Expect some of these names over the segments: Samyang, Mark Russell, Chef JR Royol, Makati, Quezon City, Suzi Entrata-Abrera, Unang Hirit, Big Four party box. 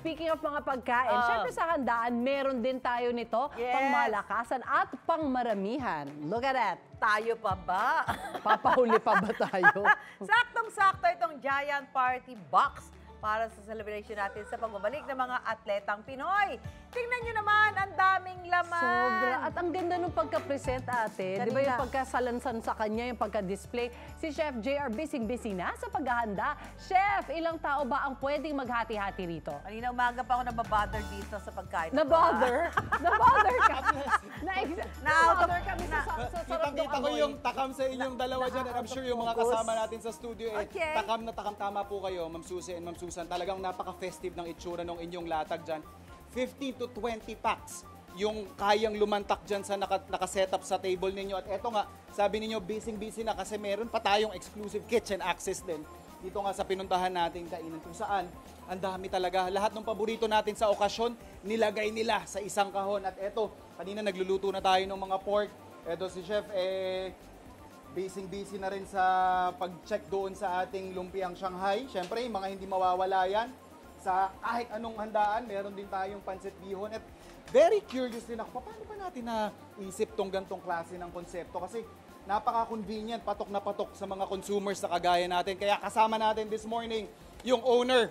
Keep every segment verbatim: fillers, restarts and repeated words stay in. Speaking of mga pagkain, uh, syempre sa handaan, meron din tayo nito, yes, pangmalakasan at pangmaramihan. Look at that. Tayo pa ba? Papahuli pa ba tayo? Saktong-sakto itong Giant Party Box para sa celebration natin sa pagbabalik ng mga atletang Pinoy. Tingnan nyo naman, ang daming laman. Sobra. At ang ganda nung pagka-present, ate. Di ba yung pagkasalansan sa kanya, yung pagka-display? Si Chef J R busy-busy na sa paghahanda. Chef, ilang tao ba ang pwedeng maghati-hati rito? Kanina umaga pa ako nababother dito sa pagkain. Nabother? Nabother ka? Nabother kami sa sarap. Kitang-kita ko yung takam sa inyong dalawa dyan. And I'm sure yung mga kasama natin sa studio, takam na takam, tama po kayo, Ma'am Susie and Ma'am Susie. Talagang napaka-festive ng itsura ng inyong latag dyan. fifteen to twenty packs yung kayang lumantak dyan sa naka, naka-set up sa table ninyo. At eto nga, sabi ninyo, busy-busy na kasi meron pa tayong exclusive kitchen access din. Dito nga sa pinuntahan natin kainan kung saan. Ang dami talaga. Lahat ng paborito natin sa okasyon, nilagay nila sa isang kahon. At eto, kanina nagluluto na tayo ng mga pork. Eto si Chef, eh... busy-busy na rin sa pag-check doon sa ating lumpiang Shanghai. Siyempre, mga hindi mawawala yan. Sa kahit anong handaan, meron din tayong pancit bihon. At very curious din ako, paano ba natin naisip tong gantong klase ng konsepto? Kasi napaka-convenient, patok na patok sa mga consumers na kagaya natin. Kaya kasama natin this morning yung owner,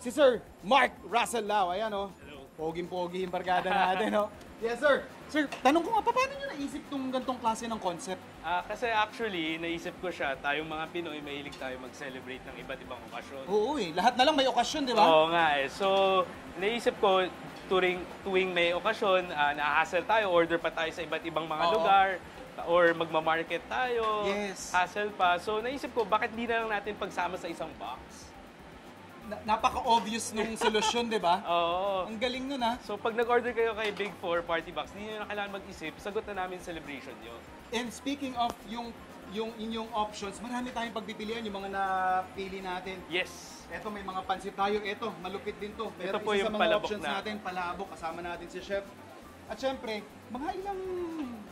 si Sir Mark Russell Lau. Ayan o, oh, poging-pogi yung barkada natin o. Oh. Yes, sir. Sir, tanong ko nga pa, paano nyo naisip itong gantong klase ng concept? Uh, kasi actually, naisip ko siya, tayong mga Pinoy, mahilig tayo mag-celebrate ng iba't ibang okasyon. Oo eh, lahat na lang may okasyon, di ba? Oo nga eh. So, naisip ko, tuwing, tuwing may okasyon, uh, na-hassle tayo, order pa tayo sa iba't ibang mga Oo. lugar, or magmamarket tayo, yes, hassle pa. So, naisip ko, bakit di na lang natin pagsama sa isang box? Napaka-obvious nung solusyon, di ba? Oo. Ang galing nun, ha? So, pag nag-order kayo kay Big Four Party Box, hindi nyo na kailangan mag-isip, sagot na namin celebration nyo. And speaking of yung, yung inyong options, marami tayong pagpipilian, yung mga napili natin. Yes. Eto, may mga pansit tayo. Eto, malupit din to. Pero ito po isa yung sa mga options na natin, palabok, kasama natin si Chef. At syempre, mga ilang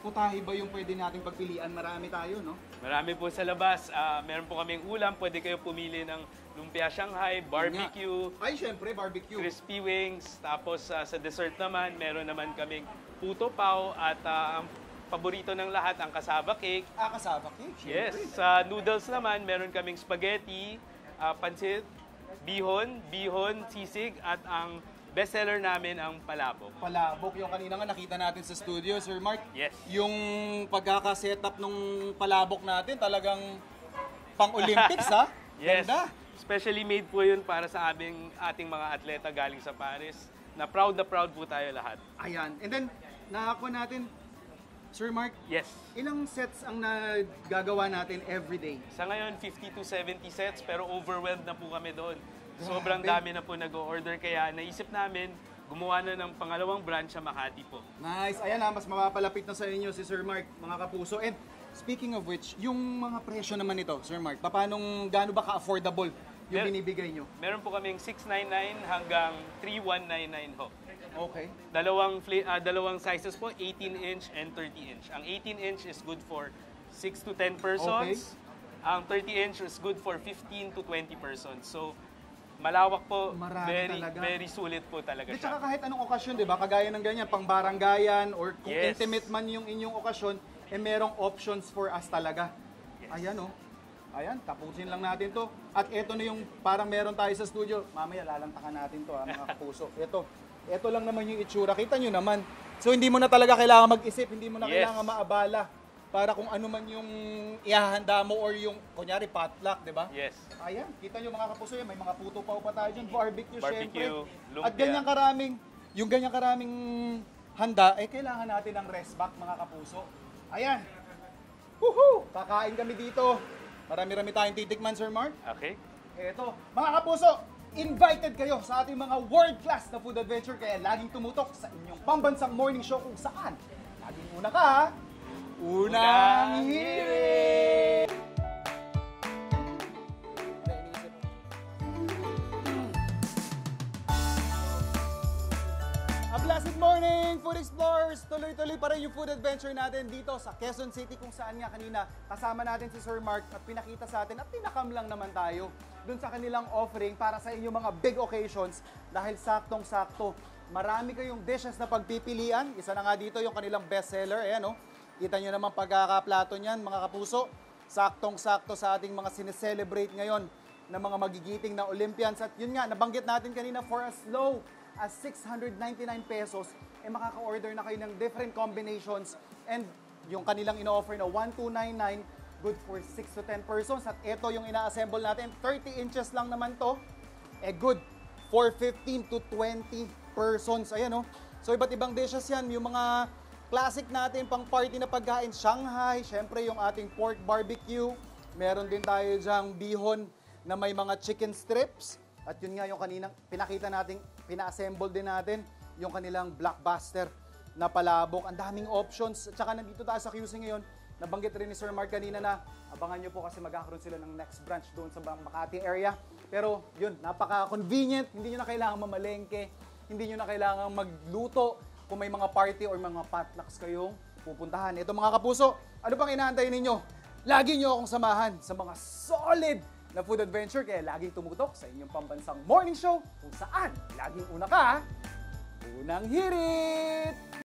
putahe ba yung pwede nating pagpilian? Marami tayo, no? Marami po sa labas. Uh, meron po kaming ulam. Pwede kayo pumili ng lumpia Shanghai, barbecue. Ay, syempre, barbecue. Crispy wings. Tapos uh, sa dessert naman, meron naman kaming puto pao. At uh, ang paborito ng lahat, ang cassava cake. Ah, cassava cake? Yes. Sa uh, noodles naman, meron kaming spaghetti, uh, pancit, bihon, bihon, sisig, at ang bestseller namin ang palabok. Palabok, yung kanina nga nakita natin sa studio, Sir Mark. Yes. Yung pagkaka-setup nung palabok natin, talagang pang-Olympics, ha? Yes. Ganda. Especially made po yun para sa aming, ating mga atleta galing sa Paris. Na proud na proud po tayo lahat. Ayan. And then, nakakuha natin, Sir Mark, yes, ilang sets ang nagagawa natin every day? Sa ngayon, fifty to seventy sets, pero overwhelmed na po kami doon. Sobrang dami na po nag-o-order, kaya naisip namin gumawa na ng pangalawang branch sa Makati po. Nice. Ayan ha, mas mapapalapit na sa inyo si Sir Mark, mga kapuso. And speaking of which, yung mga presyo naman nito, Sir Mark, papanong gaano ba ka-affordable yung Mer binibigay nyo? Meron po kaming six ninety-nine hanggang three one nine nine ho. Okay. Dalawang, uh, dalawang sizes po, eighteen inch and thirty inch. Ang eighteen inch is good for six to ten persons. Okay. Ang thirty inch is good for fifteen to twenty persons. So, malawak po, marami very, talaga. Very sulit po talaga siya. At saka kahit anong okasyon, di ba? Kagaya ng ganyan, pang baranggayan, or kung yes, intimate man yung inyong okasyon, eh merong options for us talaga. Yes. Ayan o. Oh. Ayan, tapusin lang natin to. At eto na yung parang meron tayo sa studio. Mamaya, lalantakan natin to, ha, mga kapuso. Eto, eto lang naman yung itsura. Kita nyo naman. So, hindi mo na talaga kailangan mag-isip, hindi mo na yes, kailangan maabala para kung ano man yung ihahanda mo or yung, kunyari, potluck, di ba? Yes. Ayan, kita nyo mga kapuso, may mga puto pao pa tayo dyan, barbecue, barbecue syempre. At ganyang karaming, yung ganyang karaming handa, eh, kailangan natin ng rest back, mga kapuso. Ayan. Woohoo! Kakain kami dito. Marami-rami tayong titikman, Sir Mark. Okay. Eto, mga kapuso, invited kayo sa ating mga world-class na food adventure, kaya laging tumutok sa inyong pambansang morning show kung saan laging una ka, ha? Unang Hirit! A blessed morning, food explorers! Tuloy-tuloy pa rin yung food adventure natin dito sa Quezon City kung saan nga kanina kasama natin si Sir Mark at pinakita sa atin at tinakam lang naman tayo dun sa kanilang offering para sa inyong mga big occasions dahil saktong-sakto. Marami kayong dishes na pagpipilian. Isa na nga dito yung kanilang bestseller. Ayan, oh. Kita nyo naman pagkakaplato niyan, mga kapuso. Saktong-sakto sa ating mga sineselebrate ngayon na mga magigiting na Olympians. At yun nga, nabanggit natin kanina, for as low as six hundred ninety-nine pesos, eh makaka-order na kayo ng different combinations. And yung kanilang ino-offer na one thousand two hundred ninety-nine, good for six to ten persons. At ito yung ina-assemble natin, thirty inches lang naman to, eh good for fifteen to twenty persons. Ayan, oh. So iba't ibang dishes yan, yung mga classic natin pang party na pagkain, Shanghai, syempre yung ating pork barbecue. Meron din tayo dyang bihon na may mga chicken strips. At yun nga yung kaninang pinakita natin, pina-assemble din natin yung kanilang blockbuster na palabok. Ang daming options. At saka nandito tayo sa Q C ngayon, nabanggit rin ni Sir Mark kanina na abangan nyo po kasi magkakaroon sila ng next branch doon sa Makati area. Pero yun, napaka-convenient. Hindi nyo na kailangang mamalengke. Hindi nyo na kailangang magluto kung may mga party or mga potlucks kayong pupuntahan. Ito mga kapuso, ano pang inaantay ninyo? Lagi nyo akong samahan sa mga solid na food adventure kaya laging tumutok sa inyong pambansang morning show kung saan laging una ka, Unang Hirit!